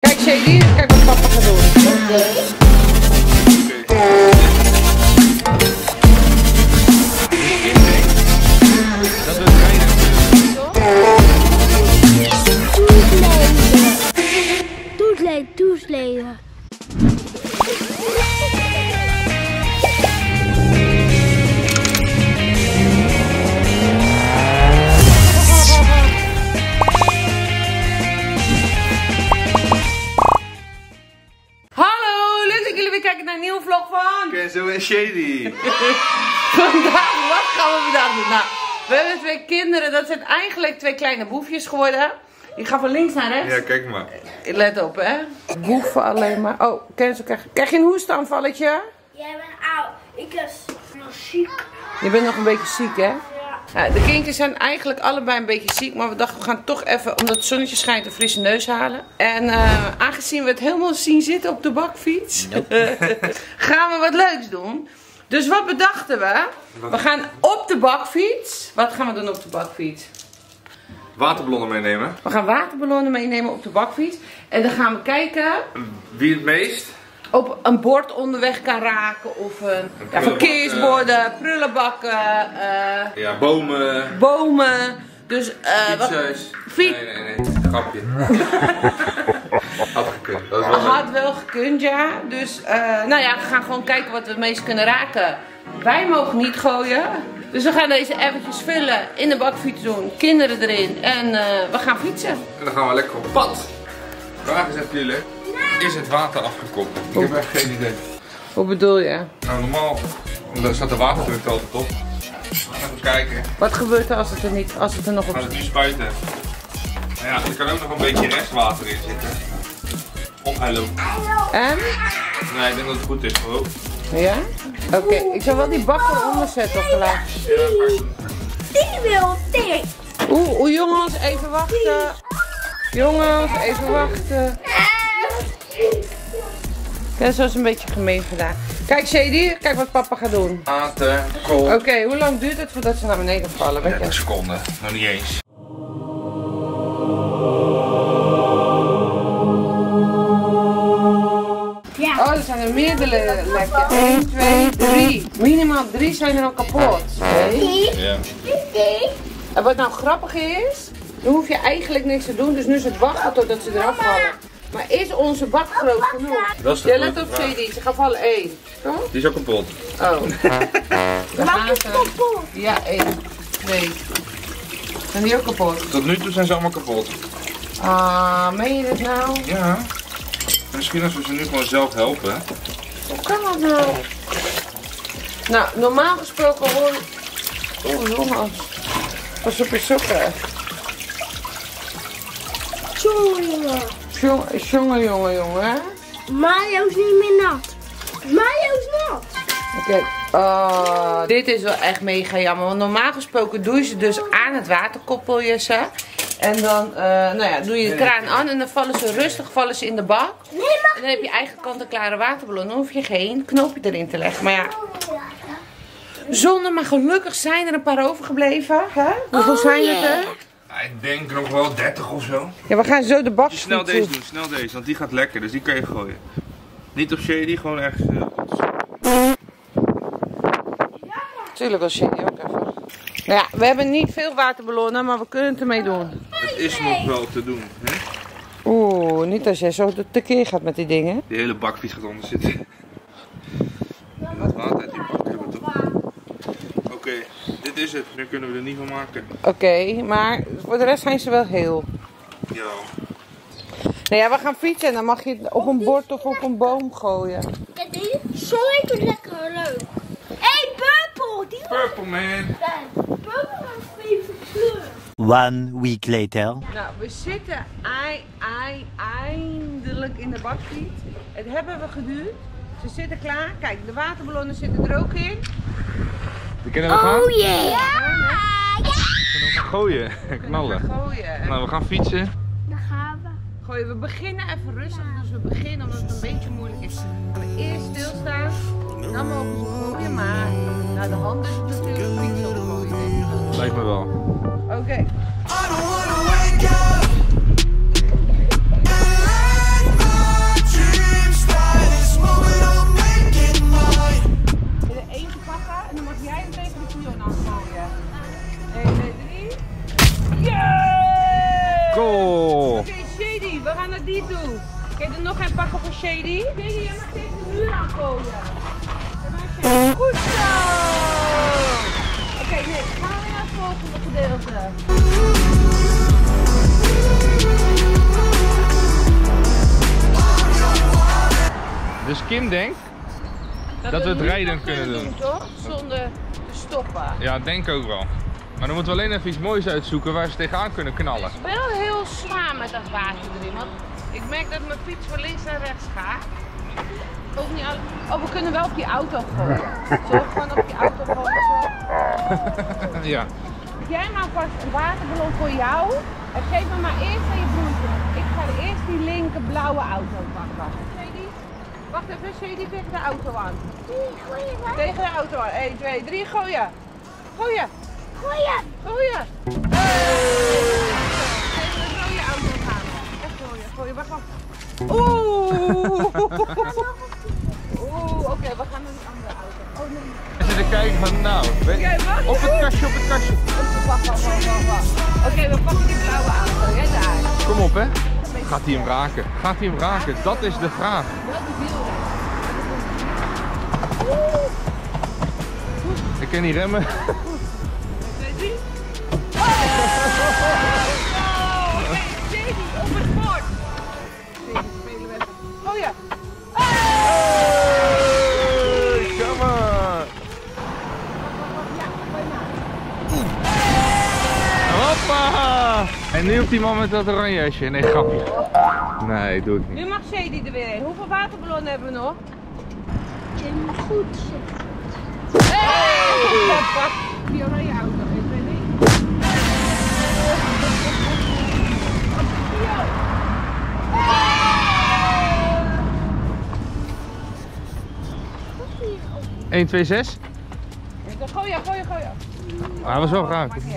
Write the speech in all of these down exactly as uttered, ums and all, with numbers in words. Kijk Shady, kijk wat papa gaat doen. Toesleven, toesleven. Kenzo en Shady. Vandaag, wat gaan we vandaag doen? Nou, we hebben twee kinderen, dat zijn eigenlijk twee kleine boefjes geworden. Ik ga van links naar rechts. Ja, kijk maar. Let op, hè. Boeven alleen maar. Oh, Kenzo, krijg, krijg je een hoestaanvalletje? Jij bent oud. Ik ben nog ziek. Je bent nog een beetje ziek, hè? Ja. De kindjes zijn eigenlijk allebei een beetje ziek, maar we dachten we gaan toch even, omdat het zonnetje schijnt, een frisse neus halen. En uh, aangezien we het helemaal zien zitten op de bakfiets, nope. Gaan we wat leuks doen. Dus wat bedachten we? We gaan op de bakfiets. Wat gaan we doen op de bakfiets? Waterballonnen meenemen. We gaan waterballonnen meenemen op de bakfiets. En dan gaan we kijken wie het meest op een bord onderweg kan raken, of een, een ja, verkeersborden, prullenbakken, uh, ja, bomen. Bomen, dus uh, wat? Fiets. Nee, nee, nee, grapje. Had gekund. Dat had wel gekund, ja. Dus, uh, nou ja, we gaan gewoon kijken wat we het meest kunnen raken. Wij mogen niet gooien. Dus we gaan deze eventjes vullen, in de bakfiets doen, kinderen erin en uh, we gaan fietsen. En dan gaan we lekker op pad. Vraag is echt jullie. Is het water afgekoppeld? Ik heb echt geen idee. Wat bedoel je? Nou, normaal staat de waterdruk altijd op. Even kijken. Wat gebeurt er als het er niet, als het er nog op zit? Als het nu spuiten. Nou ja, er kan ook nog een beetje restwater in zitten. Op hij loopt. En? Nee, ik denk dat het goed is hoor. Ja? Oké, okay. Ik zal wel die bak eronder zetten of laag. Ja, die wil dit. Oeh, oeh, jongens, even wachten. Jongens, even wachten. Kenzo is een beetje gemeen vandaag. Kijk Shady, kijk wat papa gaat doen. Water, kool. Oké, okay, hoe lang duurt het voordat ze naar beneden vallen? dertig seconden, nog niet eens. Ja. Oh, er zijn er meerdere lekker. één, twee, drie. Minimaal drie zijn er al kapot. Okay. Ja. En wat nou grappig is, dan hoef je eigenlijk niks te doen. Dus nu is het wachten totdat ze eraf vallen. Maar is onze bak groot genoeg? Dat is de ja, let op Shady, ze gaan vallen één. Kom? Die is ook kapot. Oh. De bak is kapot. Ja, één. Nee. Zijn die ook kapot? Tot nu toe zijn ze allemaal kapot. Ah, meen je dit nou? Ja. Misschien als we ze nu gewoon zelf helpen. Hoe kan dat nou? Nou, normaal gesproken hoor. Oh jongens. Pas op je sokken. Tjonge. Jongen, jongen, jongen. Mario is niet meer nat. Mario is nat. Oké. Okay. Uh, dit is wel echt mega jammer. Want normaal gesproken doe je ze dus aan het water, koppel je ze. En dan uh, nou ja, doe je de kraan aan en dan vallen ze rustig vallen ze in de bak. Nee, en dan heb je eigen kant-en-klare waterballon. Dan hoef je geen knoopje erin te leggen. Maar ja. Zonde, maar gelukkig zijn er een paar overgebleven. Hè? Hoeveel oh, zijn yeah. het er? Ik denk nog wel dertig of zo. Ja, we gaan zo de bak dus snel deze doen, snel deze, want die gaat lekker, dus die kan je gooien. Niet op Shady, gewoon ergens. Uh, ja. Tuurlijk was Shady ook even. Nou ja, we hebben niet veel waterballonnen, maar we kunnen het ermee doen. Het is nog wel te doen, hè? Oeh, niet als jij zo tekeer gaat met die dingen. Die hele bakfiets gaat onder zitten. En dat water uit die bak hebben toch? Oké. Okay. Dit is het, nu kunnen we er niet van maken. Oké, okay, maar voor de rest zijn ze wel heel. Ja. Nou ja, we gaan fietsen en dan mag je het op een bord of op een boom gooien. Ja, die is zo lekker leuk. Hé, hey, purple! Die purple man! Purple man is mijn kleur. One week later. Nou, we zitten eindelijk in de bakfiets. Het hebben we geduurd. Ze zitten klaar. Kijk, de waterballonnen zitten er ook in. We kunnen oh gaan? Yeah! Ja! Ja. We gaan gooien, knallen. We gaan gooien. Nou, we gaan fietsen. Dan gaan we. Gooien. We beginnen even rustig, dus we beginnen omdat het een beetje moeilijk is. We gaan eerst stilstaan, dan mogen we gooien, maar naar de hand is het natuurlijk niet zo gooien. Lijkt me wel. Oké. Okay. die doe. Ik heb er nog een pakken voor Shady. Shady, jij mag tegen de muur aankomen. Goed zo! Oké, okay, nee, gaan we naar het volgende gedeelte. Dus Kim denkt dat, dat we het rijden kunnen doen. doen toch? Zonder te stoppen. Ja, denk ook wel. Maar dan moeten we alleen even iets moois uitzoeken waar ze tegenaan kunnen knallen. Het is wel heel zwaar met dat water erin. Want ik merk dat mijn fiets van links naar rechts gaat. Ook niet alle... Oh, we kunnen wel op die auto gooien. Zullen we gewoon op die auto gooien? Zo? Ja. Jij maakt vast een waterballon voor jou. En geef me maar eerst aan je broertje. Ik ga eerst die linker blauwe auto pakken. Wacht even, zie je die tegen de auto aan? Goeie, hè? Tegen de auto aan. een, twee, drie, gooien! Gooien! Gooien! Gooien! Tegen de rode auto gaan. Echt gooien, gooien. Wacht, wacht. Oeh! Oeh, oké, okay, we gaan naar de andere auto. Oh nee. We zitten kijken van nou. Weet okay, wacht, op het kastje, op het kastje. Wacht, wacht, wacht, wacht, wacht. Oké, okay, we pakken die blauwe auto. Jij daar. Kom op, hè. Gaat hij hem raken? Gaat hij hem raken? Dat is de vraag. Ik kan niet remmen. een, twee, drie. Oh! Oké, Shady op het bord. Shady spelen we even. Oh ja. Hey, come on. Ja, bijna. Hoppa! En nu op die man met dat oranje jasje. Nee, grapje. Nee, doe het niet. Nu mag Shady er weer heen. Hoeveel waterballonnen hebben we nog? Je moet goed zitten. Hey! Pak die oranje auto. Ik weet niet. een, twee, zes. Gooi, gooi, gooi. Hij was wel geraakt. Maakt niet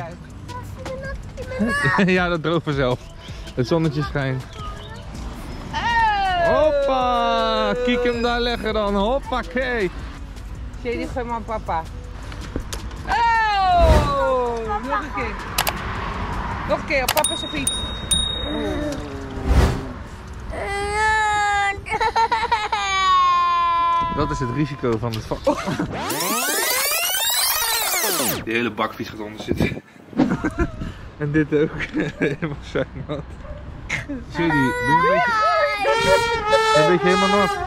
uit. Ja, dat droogt vanzelf. Het zonnetje schijnt. Hey. Hoppa! Kiek hem daar leggen dan. Hoppakee! Shady, gooi maar papa. Oh! Papa. Nog een keer. Nog een keer, papa zijn fiets. Oh. Dat is het risico van het vak. Oh. De hele bakfiets gaat onder zitten. En dit ook. Helemaal zijn nat. Shady, ben je een beetje helemaal nat?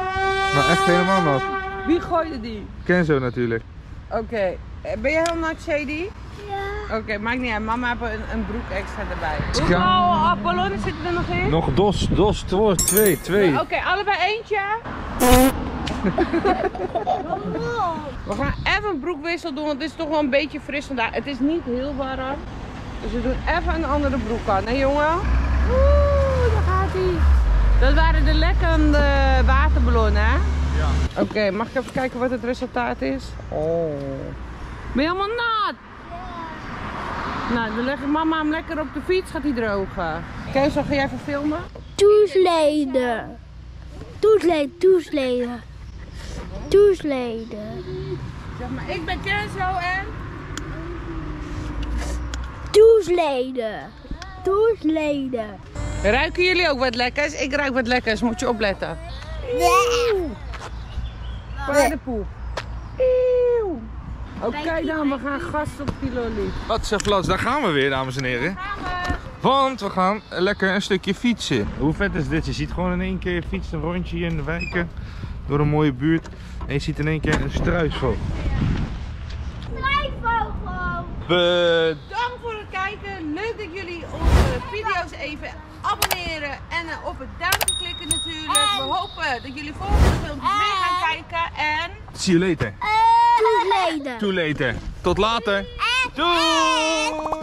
Maar echt helemaal nat. Wie gooide die? Kenzo natuurlijk. Oké. Okay. Ben je helemaal nat, Shady? Ja. Oké, okay, maakt niet uit. Mama heeft een, een broek extra erbij. Hoeveel oh, ballonnen zitten er nog in? Nog dos, dos, dos, twee, twee. Oké, okay, allebei eentje. We gaan even een broekwissel doen, want het is toch wel een beetje fris vandaag. Het is niet heel warm. Dus we doen even een andere broek aan, hè jongen? Oeh, daar gaat hij. Dat waren de lekkende waterballonnen, hè? Ja. Oké, okay, mag ik even kijken wat het resultaat is? Oh. Ben je helemaal nat? Ja. Nou, dan leg ik mama hem lekker op de fiets, gaat hij drogen. Kenzo, ga jij even filmen? Toesleden. Toesleden, toesleden. Toesleden. Zeg maar, ik ben Kenzo en... Toesleden. Toesleden. Ruiken jullie ook wat lekkers? Ik ruik wat lekkers, moet je opletten. Eeuw. Paardenpoep. Eeuw. Oké okay dan, we gaan gas op Piloli. Wat zegt Lats, daar gaan we weer, dames en heren. Want we gaan lekker een stukje fietsen. Hoe vet is dit? Je ziet gewoon in één keer fietsen, een rondje hier in de wijken. Door een mooie buurt. En je ziet in één keer een struisvogel. Struisvogel. Bedankt. Leuk dat jullie onze video's even abonneren en op het duimpje klikken natuurlijk. En... We hopen dat jullie volgende filmpjes en... mee gaan kijken en... See you later. Uh... Too later. Too later. Tot later. En... Doei!